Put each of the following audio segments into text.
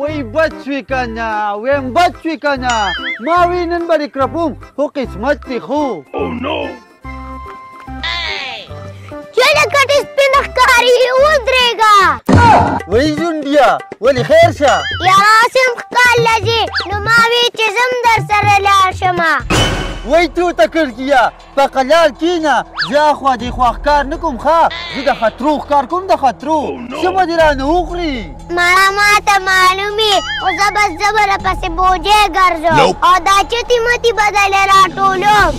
we batchikanya, we batchikanya. Marvin and Barry Krapum, who is Matti who? Oh no! Hey! Jellicat is Pinakari, Udrega! Where is India? Where is Hersha? Yarasim Kalaji, Numavi Chizumdar Sarelashama. ويتو تكركيا بقلال كينا جا خو دي خوخكار نكم خا زيد خطروخ كاركم ده خطرو شما ديران اوخري ما تا معلومي وزبر زبر پس بوجه گرزو ادا چتي متي بدل راټولو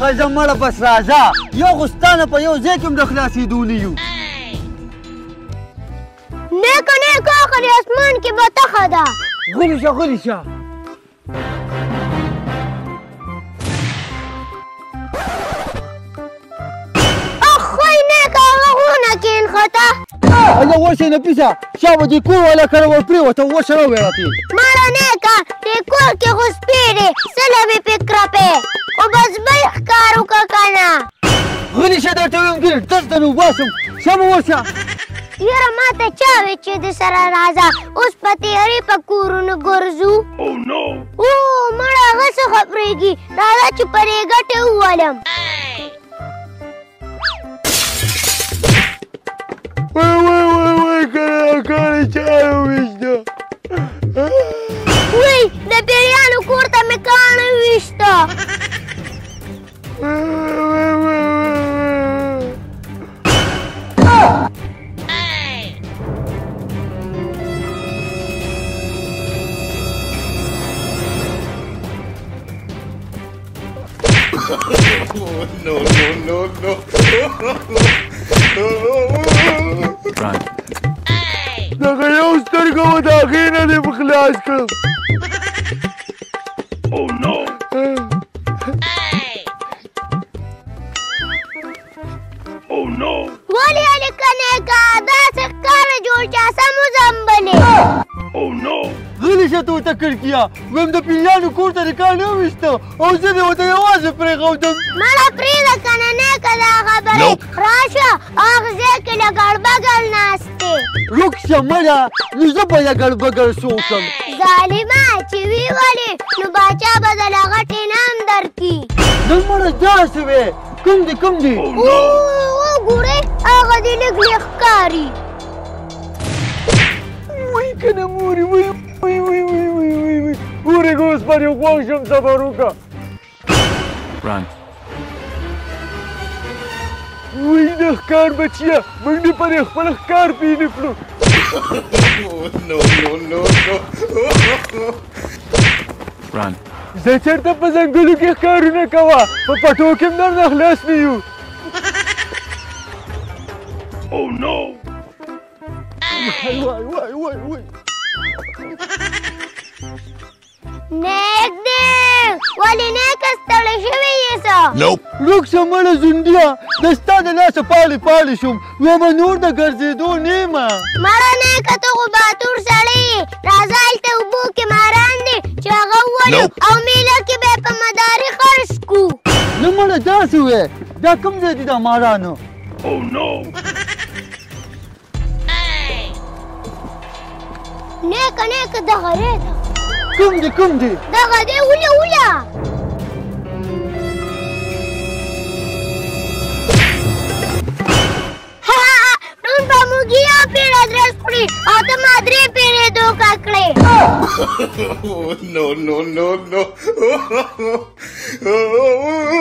خزمړه پس راځه یو غستانه په یو زیکم د خلاصي دونیو نیکه نیکه اخر اسمان کې بتخدا غليشه غليشه انا وشي نبيسا شابو دي كور ولا كرو بريو تو وشرو ياتي مارانيكا دي كور كي غسبيري سلامي بكرابي وبزبيح كارو كاكانا غني شدر تويم كير تستنو باسم شابو وشا يرا ماتا تشاوي تشي دي سرا رازا اس باتيري بكورو نغرزو او نو او مارا غسو خبريكي رادا تشبري غتو ولم Ui, care ce-ai viștă? Ui, de perianul curta mecană viștă! Oh, no, no, no, no! Dacă eu stărgă o daghină de băclească! Oh, no! Oh, no! Voli alicaneca, da să care Giurcea să nu zâmbăle! Oh, no! Zilișa tu ta cărchia! Vem de pilianul curte de care nu miștă! Auzi de o tăioasă pregăută! Mă la priză caneneca de agabărit! Rașa, arzechile garbăgăl nasă! Ruksa mara, nu zăbăia gărbăgăl sucăm! Zalima, ce vivări, nu bacea bădă la găte n-am dărchi! Dar mără deasăve, cândi, cândi! O gure, agă de neglehcari! Ui, că ne muri, ui, ui, ui, ui, ui, ui, ui! Gure, gospari, o coașă-mi să vă rucă! Run! Ui, năhcar, băcia! Mângni păreh, mă năhcar pe iniflu! Nu, nu, nu, nu! Run! Zacertă pe zângălu chehcarul necava! Pă pătochim dar năhlas miu! Oh, no! Uai, uai, uai, uai, uai! Negdeg! Oale necă stălă și viesă! Nope! Loc să mă răzundia, dar sta de lasă pali-pali-șum, oameni urdă gărzidu nima! Mără necă tu cu batur sălii, razalte u buchi marandi, cea găuălu, au milă chibe pe mădari hărșcu! Nu mără deasăve, dar cum se dida marană? Oh, no! Necă, necă, da hăreta! Cum de, cum de? Da găde, ulea, ulea! Ia pire drăscuri, o dă madre pire ducacle! Oh, no, no, no, no!